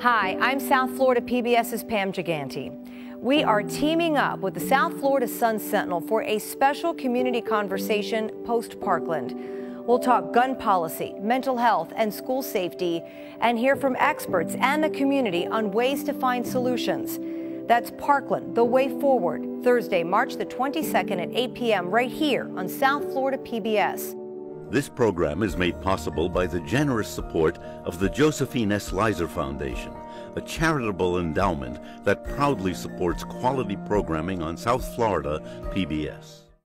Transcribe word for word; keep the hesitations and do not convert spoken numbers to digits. Hi, I'm South Florida PBS's Pam Giganti. We are teaming up with the South Florida Sun Sentinel for a special community conversation post Parkland. We'll talk gun policy, mental health, and school safety, and hear from experts and the community on ways to find solutions. That's Parkland, The Way Forward, Thursday, March the twenty-second at eight p m right here on South Florida P B S. This program is made possible by the generous support of the Josephine S. Leiser Foundation, a charitable endowment that proudly supports quality programming on South Florida P B S.